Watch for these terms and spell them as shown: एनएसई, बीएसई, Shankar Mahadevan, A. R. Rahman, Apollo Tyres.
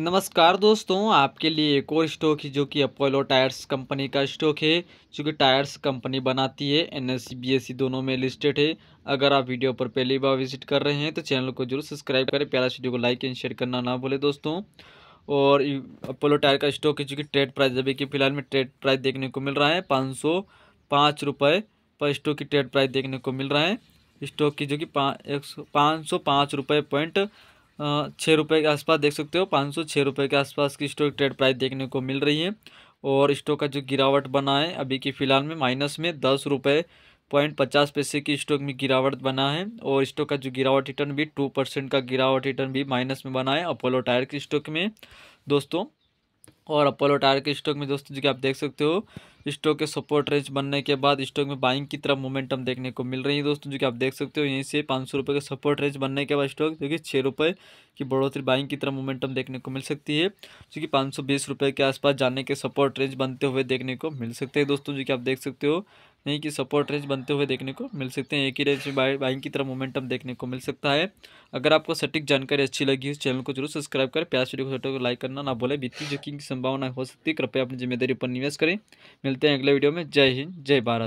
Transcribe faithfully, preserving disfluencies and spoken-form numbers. नमस्कार दोस्तों, आपके लिए एक और स्टॉक है जो कि अपोलो टायर्स कंपनी का स्टॉक है, जो कि टायर्स कंपनी बनाती है। एनएसई बीएसई दोनों में लिस्टेड है। अगर आप वीडियो पर पहली बार विजिट कर रहे हैं तो चैनल को जरूर सब्सक्राइब करें, प्यारा वीडियो को लाइक एंड शेयर करना ना भूलें दोस्तों। और अपोलो टायर का स्टॉक है जो कि ट्रेड प्राइस अभी के फिलहाल में ट्रेड प्राइस देखने को मिल रहा है पाँच सौ पाँच रुपये पर स्टॉक की ट्रेड प्राइस देखने को मिल रहा है। स्टॉक की जो कि पाँच सौ पाँच रुपये पॉइंट छः रुपये के आसपास देख सकते हो, पाँच सौ छः रुपये के आसपास की स्टॉक ट्रेड प्राइस देखने को मिल रही है। और स्टॉक का जो गिरावट बना है अभी के फ़िलहाल में माइनस में दस रुपये पॉइंट पचास पैसे की स्टॉक में गिरावट बना है। और स्टॉक का जो गिरावट रिटर्न भी टू परसेंट का गिरावट रिटर्न भी माइनस में बना है अपोलो टायर के स्टॉक में दोस्तों। और अपोलो टायर के स्टॉक में दोस्तों जो कि आप देख सकते हो, स्टॉक के सपोर्ट रेंज बनने के बाद स्टॉक में बाइंग की तरफ मोमेंटम देखने को मिल रही है दोस्तों, जो कि आप देख सकते हो। यहीं से पाँच सौ रुपये का सपोर्ट रेंज बनने के बाद स्टॉक जो कि छः रुपये की बढ़ोतरी बाइंग की तरफ मोमेंटम देखने को मिल सकती है, जो कि पाँच सौ बीस रुपये के आसपास जाने के सपोर्ट रेंज बनते हुए देखने को मिल सकते हैं दोस्तों, जो कि आप देख सकते हो। यहीं की सपोर्ट रेंज बनते हुए देखने को मिल सकते हैं, एक ही रेंज में बाइंग की तरफ मोमेंटम देखने को मिल सकता है। अगर आपको सटीक जानकारी अच्छी लगी इस चैनल को जरूर सब्सक्राइब करें, प्यार वीडियो को लाइक करना ना भूलें। वित्तीय जोखिम की संभावना हो सकती है, कृपया अपनी जिम्मेदारी पर निवेश करें। मिलते हैं अगले वीडियो में। जय हिंद, जय भारत।